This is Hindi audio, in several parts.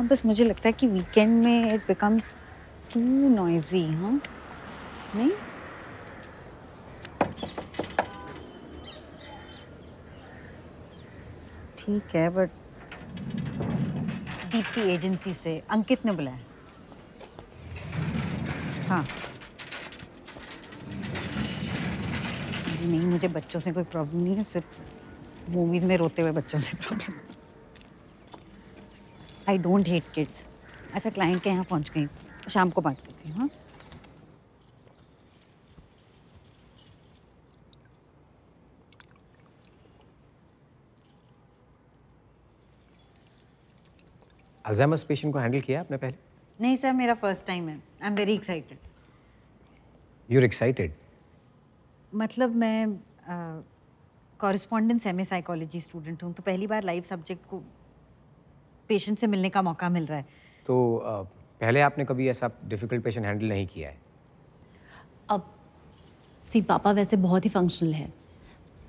हाँ बस मुझे लगता है कि वीकेंड में इट बिकम्स टू नॉइजी, हाँ नहीं? ठीक है, बट दीप्ति एजेंसी से अंकित ने बुलाया। हाँ नहीं, मुझे बच्चों से कोई प्रॉब्लम नहीं है, सिर्फ मूवीज में रोते हुए बच्चों से problem. I don't hate kids. अच्छा क्लाइंट के यहाँ पहुँच गई, शाम को बात करती हूँ। हाँ अल्जाइमर्स पेशेंट को हैंडल किया आपने पहले? नहीं सर, मेरा फर्स्ट टाइम है। I am very excited. You are excited? मतलब मैं कॉरेस्पॉन्डेंस एमए साइकोलॉजी स्टूडेंट हूँ, तो पहली बार लाइव सब्जेक्ट को पेशेंट से मिलने का मौका मिल रहा है। तो पहले आपने कभी ऐसा डिफिकल्ट पेशेंट हैंडल नहीं किया है? अब सी पापा वैसे बहुत ही फंक्शनल है,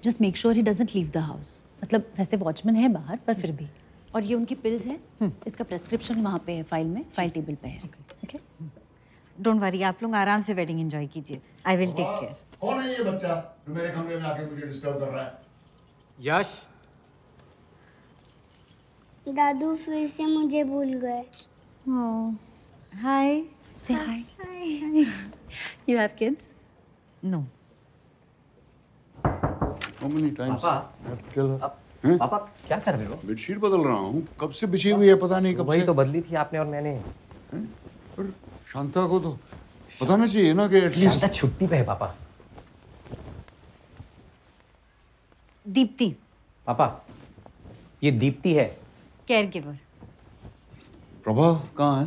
just make sure he doesn't leave the house. मतलब वैसे वॉचमैन है बाहर, पर फिर भी। और ये उनकी पिल्स हैं, इसका प्रेस्क्रिप्शन वहाँ पे है, फाइल में, फाइल टेबल पे है। ओके, डोंट वरी, आप लोग आराम से वेडिंग एंजॉय कीजिए। I will take care. कौन है ये बच्चा जो मेरे कमरे में आके मुझे डिस्टर्ब कर रहा है? यश। दादू फिर से मुझे भूल गए। हाय, से hi. You have kids? No. How many times? पापा क्या कर रहे हो? बेडशीट बदल रहा हूँ, कब से बिछी हुई है पता नहीं, कब से। तो बदली थी आपने और मैंने। पर शांता को तो पता नहीं चाहिए ना कि एटलीस्ट छुट्टी पे है। पापा दीप्ति, पापा ये दीप्ति है, केयर गिवर। प्रभा कहाँ है?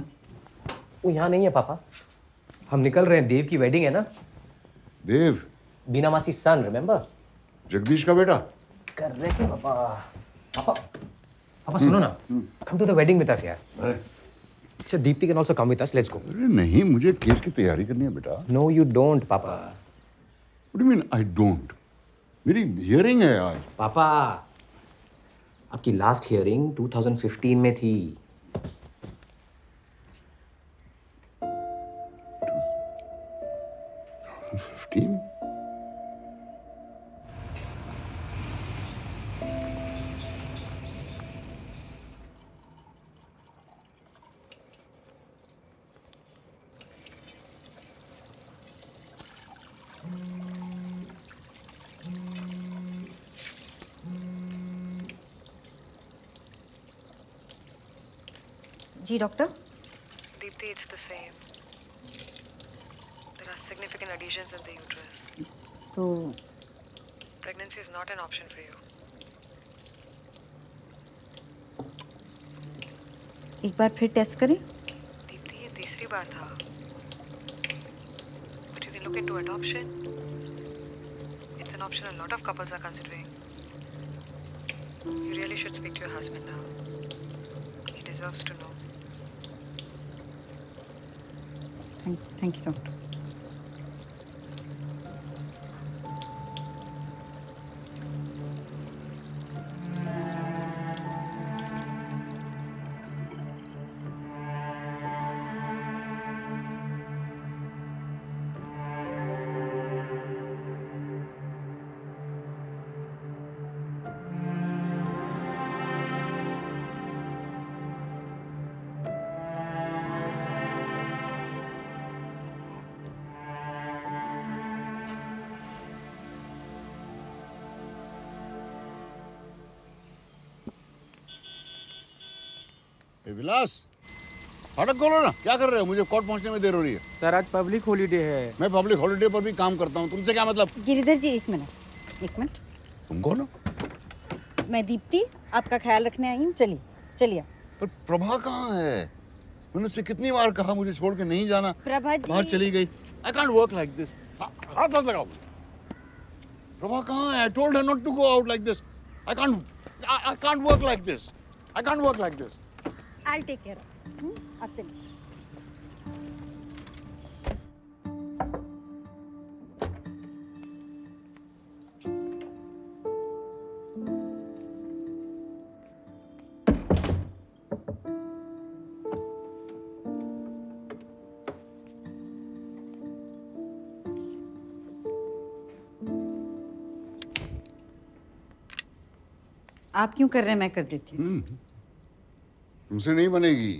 वो यहाँ नहीं है पापा, हम निकल रहे हैं, देव की वेडिंग है ना। देव? बीना मासी सन, रिमेम्बर, जगदीश का बेटा। कर रहे थे पापा। पापा पापा सुनो ना, come to the wedding with us यार। अच्छा Deepti can also come with us, let's go. अरे नहीं, मुझे केस की तैयारी करनी है बेटा। नो यू डोंट पापा। What do you mean I don't? मेरी हियरिंग है आज। पापा आपकी लास्ट हियरिंग 2015 में थी। 2015? जी doctor. Deepti it's the same, there are significant adhesions in the uterus, तो pregnancy is not an option for you. एक बार फिर टेस्ट करें? दीप्ति ये तीसरी बार था, but you can look into adoption, it's an option a lot of couples are considering. You really should speak to your husband now, he deserves to know. Thank you, doctor. Vilas, फाटक खोलो ना, क्या कर रहे हो? मुझे कोर्ट पहुंचने में देर हो रही है। सर आज पब्लिक हॉलीडे है। मैं पब्लिक हॉलीडे पर भी काम करता हूँ, तुमसे क्या मतलब? गिरिधर जी एक मिनट, एक मिनट। तुम कौन हो? मैं दीप्ति, आपका ख्याल रखने आई हूँ। चलिए चलिए। पर प्रभा कहाँ है? मैंने उससे कितनी बार कहा मुझे छोड़ के नहीं जाना, प्रभा बाहर चली गई। I can't work like this. हाथ लगाओ। प्रभा कहाँ है? I told her not to go out like this. I can't work like this. I can't work like this. I'll take care of it. आप चलिए। आप क्यों कर रहे हैं, मैं कर देती हूँ। तुमसे नहीं बनेगी।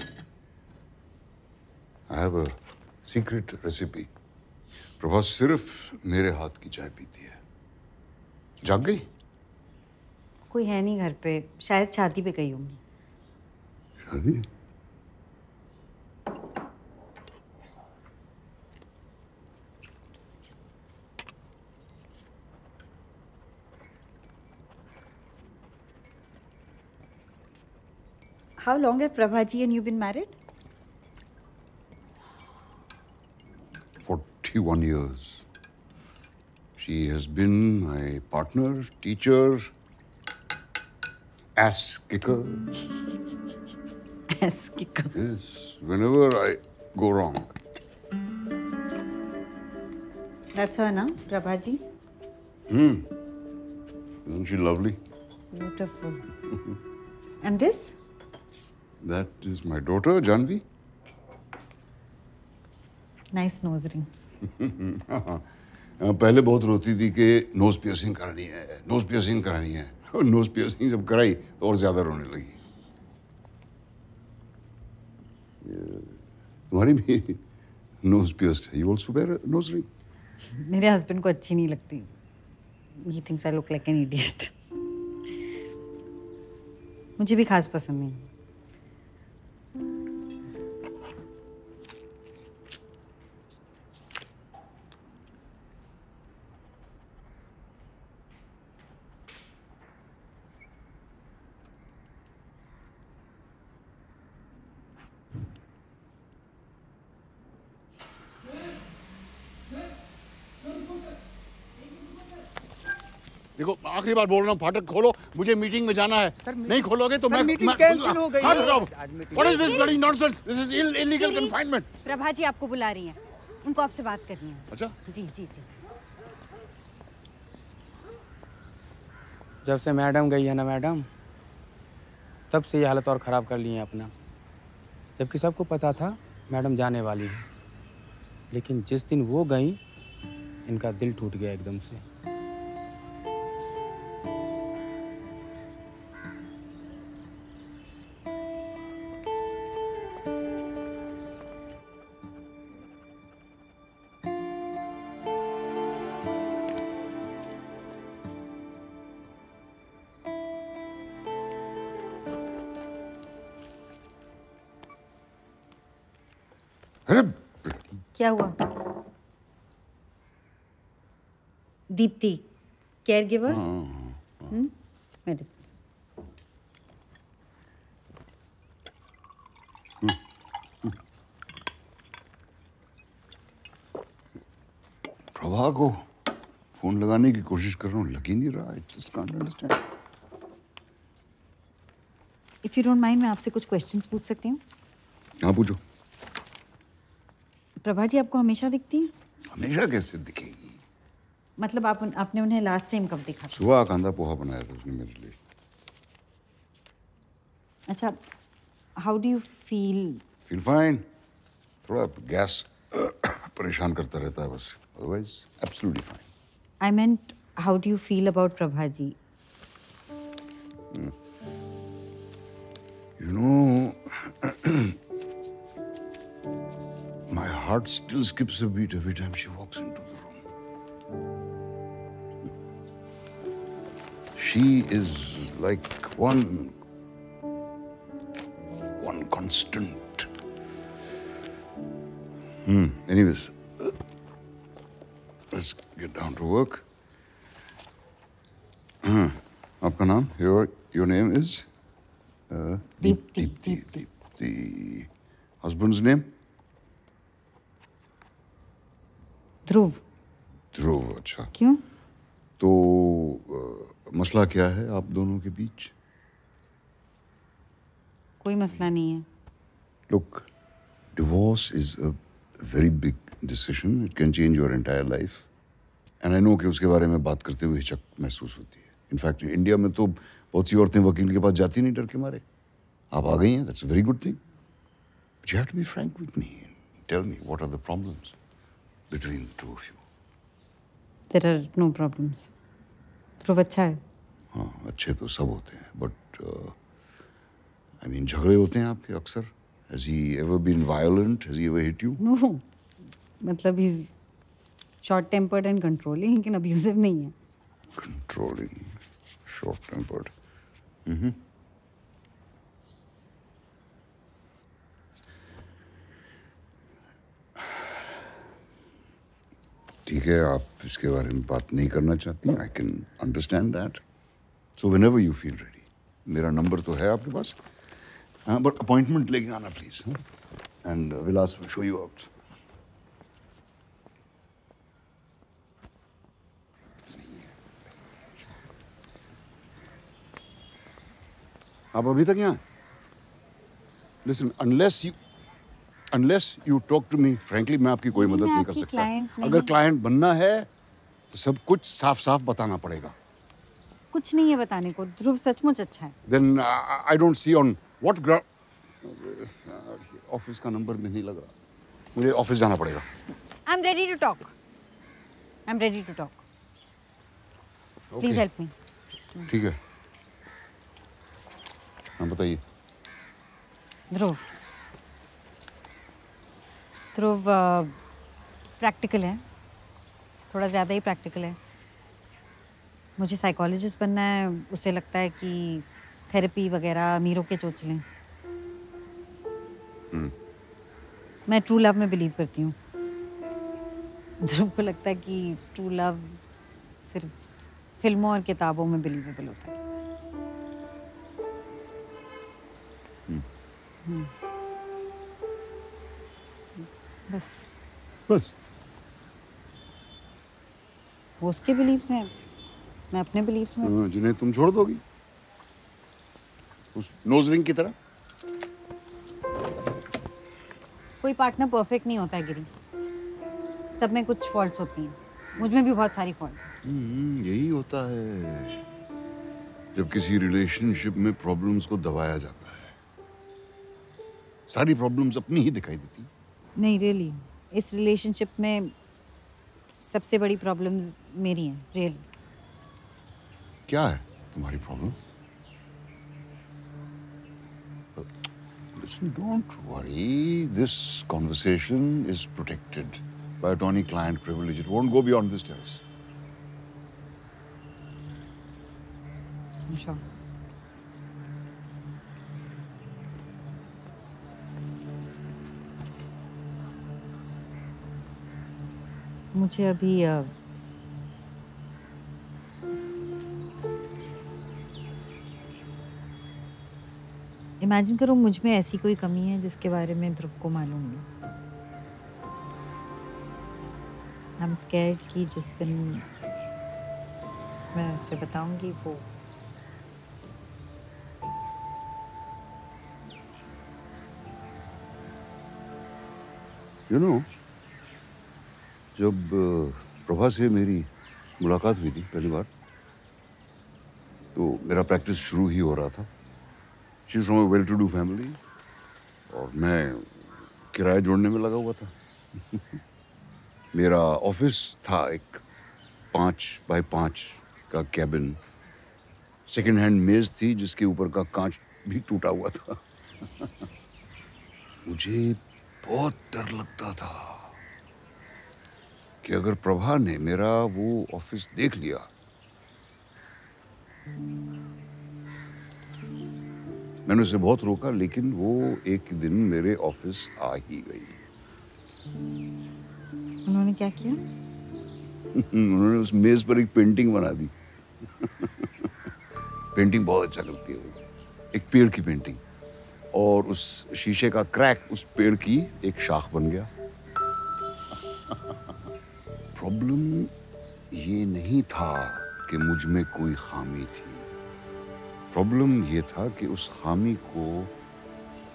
I have a secret recipe. Prabha सिर्फ मेरे हाथ की चाय पीती है। जाग गई? कोई है नहीं घर पे, शायद शादी पे गई होंगी। शादी? How long have Prabhaji and you been married? 41 years. She has been my partner, teacher, ass kicker. Ass kicker. Yes, whenever I go wrong. That's her, na? Prabhaji? Hmm. Isn't she lovely? Beautiful. And this? That is my daughter, Janvi. Nice nose ring. पहले बहुत रोती थी कि nose piercing करानी है, nose piercing करानी है। और nose piercing जब कराई तो और ज़्यादा रोने लगी। तुम्हारी भी nose pierced है। You also wear a nose ring? मेरे husband को अच्छी नहीं लगती। He thinks I look like an idiot. मुझे भी खास पसंद नहीं। देखो आखिरी बार बोल रहा हूँ, फाटक खोलो, मुझे मीटिंग में जाना है। सर, नहीं खोलोगे तो मैं कैंसिल हो गई। What is this bloody nonsense? This is illegal confinement. Prabha ji आपको बुला रही हैं, उनको आपसे बात करनी है। अच्छा? जी जी जी। जब से मैडम गई है ना मैडम, तब से ये हालत और खराब कर ली है अपना। जबकि सबको पता था मैडम जाने वाली है, लेकिन जिस दिन वो गई इनका दिल टूट गया एकदम से। क्या हुआ? Deepti care giver medicine. Prabha को फोन लगाने की कोशिश कर रहा हूँ, लग ही नहीं रहा। It's just can't understand. If you don't mind मैं आपसे कुछ क्वेश्चंस पूछ सकती हूँ? हाँ पूछो। प्रभा जी आपको हमेशा दिखती हैं? हमेशा कैसे दिखेगी? मतलब आपने उन्हें लास्ट टाइम कब देखा? सुबह कांदा पोहा बनाया था उसने मेरे लिए। अच्छा, how do you feel? Feel fine. थोड़ा गैस परेशान करता रहता है बस, otherwise absolutely fine. I meant how do you feel about Prabha ji? You know my heart still skips a beat every time she walks into the room. She is like one constant. Anyways, let's get down to work. Aapka naam? Your name is? Deepti. Husband's name? Dhruv. अच्छा क्यों? तो मसला क्या है आप दोनों के बीच? कोई मसला नहीं है। Look, divorce is a very big decision. It can change your entire life. And I know कि उसके बारे में बात करते हुए हिचक महसूस होती है। In fact, इंडिया में तो बहुत सी औरतें वकील के पास जाती नहीं डर के मारे। आप आ गई हैं, that's a very good thing. But you have to be frank with me and tell me what are the problems between the two of you. There are no problems. Dhruv अच्छा है। हाँ अच्छे तो सब होते हैं but I mean झगड़े होते हैं आपके अक्सर. Has he ever been violent? Has he ever hit you? No. मतलब he's short-tempered and controlling, लेकिन abusive नहीं है. Controlling, short-tempered. ठीक है, आप इसके बारे में बात नहीं करना चाहती. I can understand that. So whenever you feel ready. मेरा नंबर तो है आपके पास. हाँ, but appointment लेके आना please. And Vilash will show you out. आप अभी तक यहाँ? Listen, unless you talk to me, frankly, मैं आपकी कोई मदद नहीं कर सकता. अगर client बनना है, तो सब कुछ साफ-साफ बताना पड़ेगा. कुछ नहीं है बताने को. ध्रुव सचमुच अच्छा है. Then I don't see on what ground. Office का number में नहीं लग रहा. मुझे office जाना पड़ेगा. I'm ready to talk. Please help me. ठीक है. हाँ बताइए. ध्रुव प्रैक्टिकल है, थोड़ा ज़्यादा ही प्रैक्टिकल है. मुझे साइकोलॉजिस्ट बनना है. उसे लगता है कि थेरेपी वगैरह अमीरों के चोचले. मैं ट्रू लव में बिलीव करती हूँ. ध्रुव को लगता है कि ट्रू लव सिर्फ फिल्मों और किताबों में बिलीवेबल होता है. बस वो उसके बिलीव्स हैं, मैं अपने बिलीव्स में, जिन्हें तुम छोड़ दोगी उस नोज रिंग की तरह. कोई पार्टनर परफेक्ट नहीं होता है गिरी. सब में कुछ फॉल्ट्स होती हैं. मुझ में भी बहुत सारी फॉल्ट हैं. यही होता है जब किसी रिलेशनशिप में प्रॉब्लम्स को दबाया जाता है. सारी प्रॉब्लम्स अपनी ही दिखाई देती. नहीं रियली इस रिलेशनशिप में सबसे बड़ी प्रॉब्लम्स मेरी हैं. रियली क्या है तुम्हारी problem? Listen, don't worry. This conversation is protected by attorney-client privilege. It won't go beyond this terrace. I'm sure. मुझे अभी इमेजिन करो मुझ में ऐसी कोई कमी है जिसके बारे में ध्रुव को मालूम नहीं. आई एम स्कैर्ड कि जिस दिन मैं उसे बताऊंगी वो जब प्रभा से मेरी मुलाकात हुई थी पहली बार, तो मेरा प्रैक्टिस शुरू ही हो रहा था. She is from a well to do family और मैं किराया जोड़ने में लगा हुआ था. मेरा ऑफिस था एक 5x5 का कैबिन. सेकेंड हैंड मेज थी जिसके ऊपर का कांच भी टूटा हुआ था. मुझे बहुत डर लगता था कि अगर प्रभा ने मेरा वो ऑफिस देख लिया मैंने उसे बहुत रोका, लेकिन वो एक दिन मेरे ऑफिस आ ही गई. उन्होंने क्या किया? उन्होंने उस मेज पर एक पेंटिंग बना दी. पेंटिंग बहुत अच्छा लगती है वो, एक पेड़ की पेंटिंग. और उस शीशे का क्रैक उस पेड़ की एक शाख बन गया. प्रॉब्लम ये नहीं था कि मुझ में कोई खामी थी. प्रॉब्लम ये था कि उस खामी को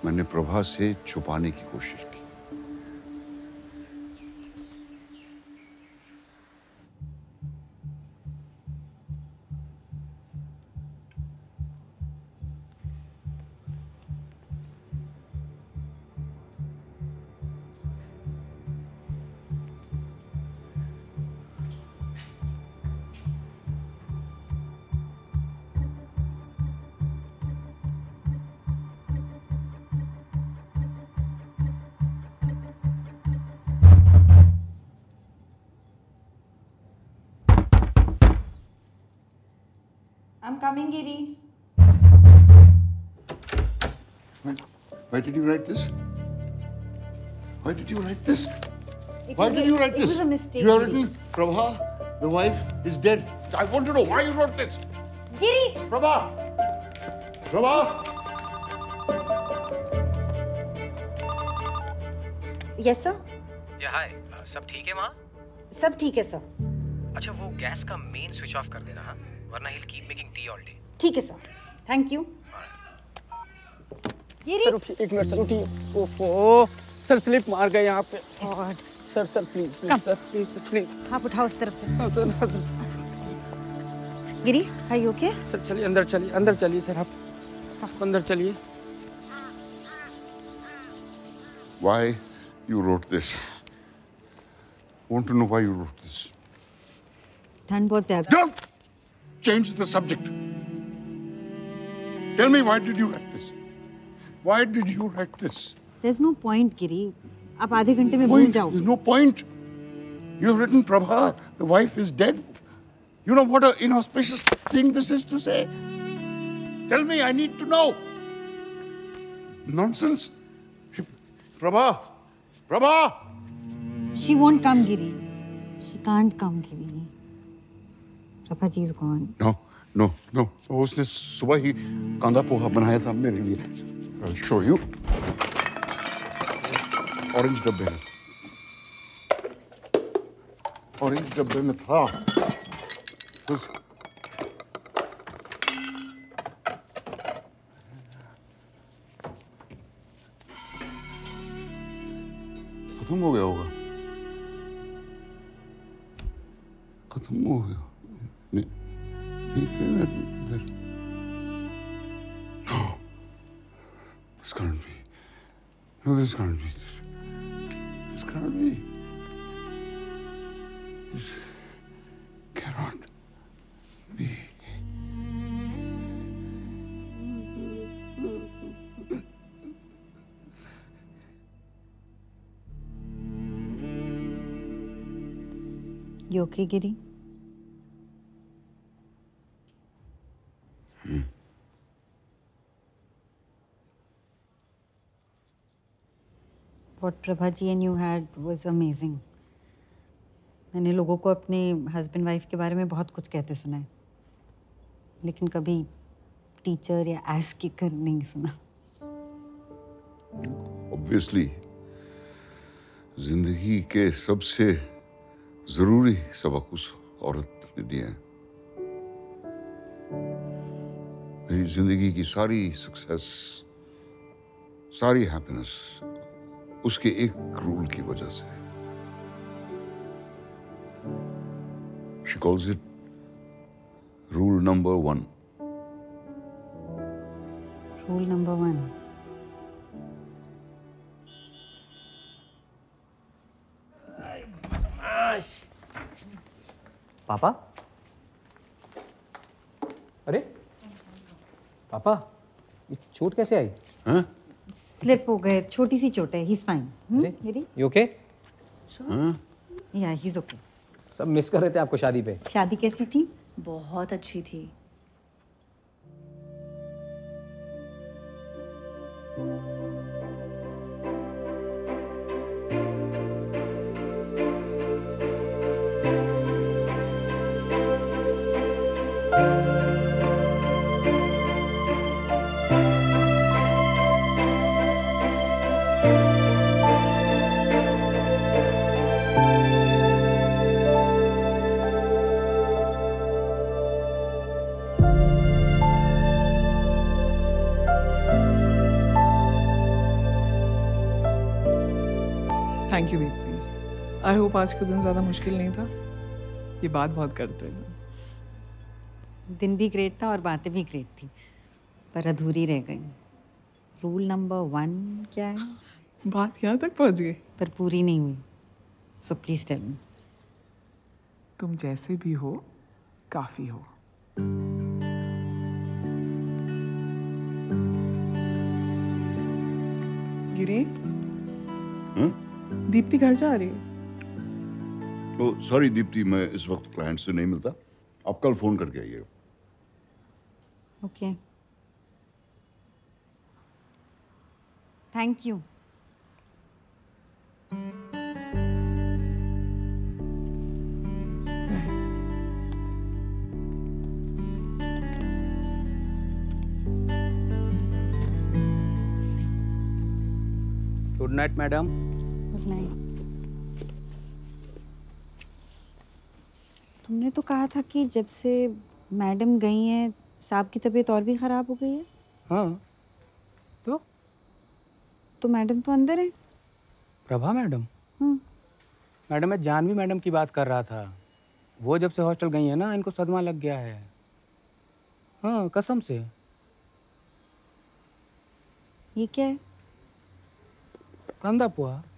मैंने प्रभा से छुपाने की कोशिश की. I'm coming, Giri. Why did you write this? Why did you write this? Why did you write this? It was a mistake. You have written, Prabha, the wife, is dead. I want to know why you wrote this. Giri! Prabha! Prabha! Yes, sir? Yeah, hi. सब ठीक है माँ? सब ठीक है सर. अच्छा वो गैस का मेन स्विच ऑफ कर देना, हाँ? वरना he'll keep making tea all day. ठीक है सर. Thank you. सर उठिए, एक मिनट सर उठिए. ओफो, सर स्लिप मार गए यहाँ पे. Sir sir please please. आप उठाओ उस तरफ से. हाँ सर हाँ sir. Giri, are you okay? Sir चलिए अंदर चलिए सर आप अंदर चलिए. Why you wrote this? Want to know why you wrote this? ठंड बहुत ज़्यादा. Don't change the subject. Tell me, why did you write this? Why did you write this? There's no point, Giri. आप आधे घंटे में भूल जाओ. There's no point. You have written, Prabha, the wife is dead. You know what an inauspicious thing this is to say. Tell me, I need to know. Nonsense. Prabha, Prabha. She won't come, Giri. She can't come, Giri. Prabhaji is gone. No. उसने सुबह ही कांदा पोहा बनाया था मेरे लिए. I'll show you. Orange डब्बे में. Orange डब्बे में था. खत्म हो गया होगा. खत्म हो गया. No, this can't be. No, this can't be. This can't be. This cannot be. You okay, Giri? What Prabhaji and you had was amazing. मैंने लोगों को अपने husband wife के बारे में बहुत कुछ कहते सुना है, लेकिन कभी teacher या ass kicker नहीं सुना. Obviously, जिंदगी के सबसे जरूरी सबक उस औरत ने दिया है. मेरी जिंदगी की सारी success, सारी happiness उसके एक रूल की वजह से. She calls it rule number one. Rule number one. पापा, अरे पापा ये चोट कैसे आई? हाँ? स्लिप हो गए, छोटी सी चोट है. He's fine. मेरी? You okay? Sure. Yeah, he's okay. सब मिस कर रहे थे आपको शादी पे. शादी कैसी थी? बहुत अच्छी थी. Thank you Deepti. I hope आज का दिन ज़्यादा मुश्किल नहीं था. ये बात बहुत करते हैं. दिन भी ग्रेट था और बातें भी ग्रेट थी, पर अधूरी रह गई. रूल नंबर वन क्या है? बात यहाँ तक पहुँच गई पर पूरी नहीं हुई. So please tell me. तुम जैसे भी हो काफ़ी हो. गिरी, दीप्ति घर जा रही है. तो सॉरी दीप्ति, मैं इस वक्त क्लाइंट से नहीं मिलता. आप कल फोन करके आइएगा. Okay, thank you. Good night madam. Good night. तुमने तो कहा था कि जब से मैडम गई हैं साहब की तबीयत और भी खराब हो गई है। हाँ तो मैडम तो अंदर है। प्रभा मैडम? मैडम मैं जानवी मैडम की बात कर रहा था। वो जब से हॉस्टल गई है ना इनको सदमा लग गया है। हाँ कसम से। ये क्या है? कंदा पोहा।